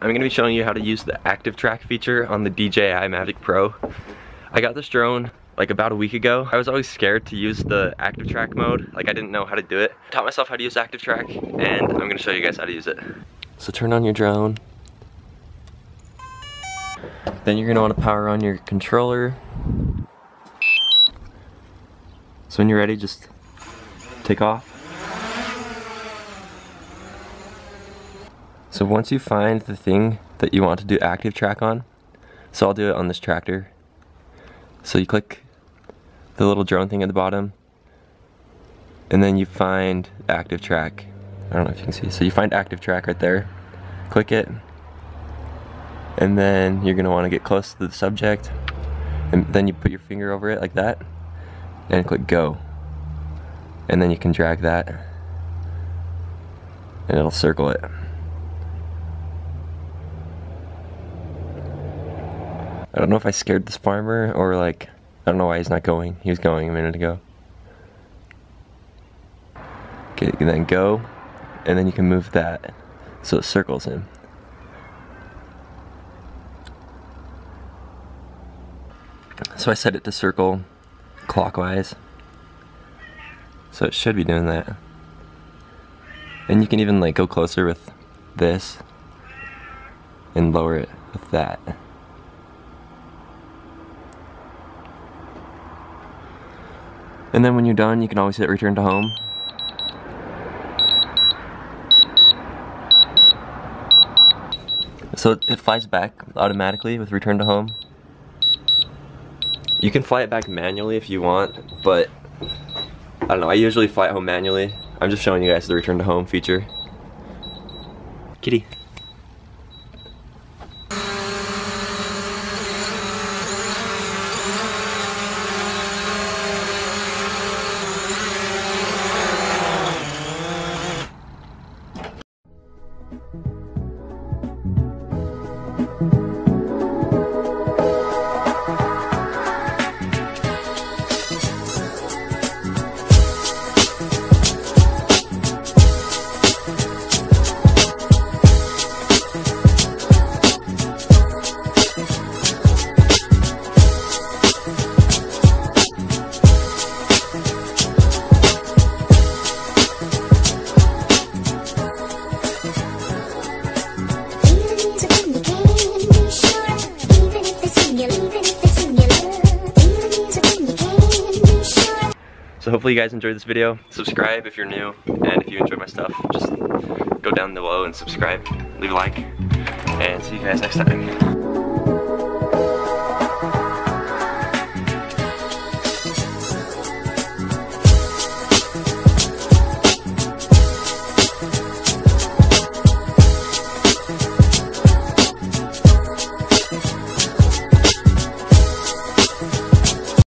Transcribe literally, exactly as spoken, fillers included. I'm going to be showing you how to use the Active Track feature on the D J I Mavic Pro. I got this drone like about a week ago. I was always scared to use the Active Track mode, like I didn't know how to do it. I taught myself how to use Active Track and I'm going to show you guys how to use it. So turn on your drone. Then you're going to want to power on your controller. So when you're ready, just take off. So once you find the thing that you want to do active track on, so I'll do it on this tractor. So you click the little drone thing at the bottom, and then you find active track. I don't know if you can see. So you find active track right there, click it, and then you're gonna wanna get close to the subject, and then you put your finger over it like that, and click go. And then you can drag that, and it'll circle it. I don't know if I scared this farmer or like, I don't know why he's not going. He was going a minute ago. Okay, and then go, and then you can move that so it circles him. So I set it to circle clockwise. So it should be doing that. And you can even like go closer with this and lower it with that. And then when you're done, you can always hit return to home. So it flies back automatically with return to home. You can fly it back manually if you want, but I don't know, I usually fly it home manually. I'm just showing you guys the return to home feature. Kitty. So hopefully you guys enjoyed this video. Subscribe if you're new, and if you enjoyed my stuff, just go down below and subscribe, leave a like, and see you guys next time.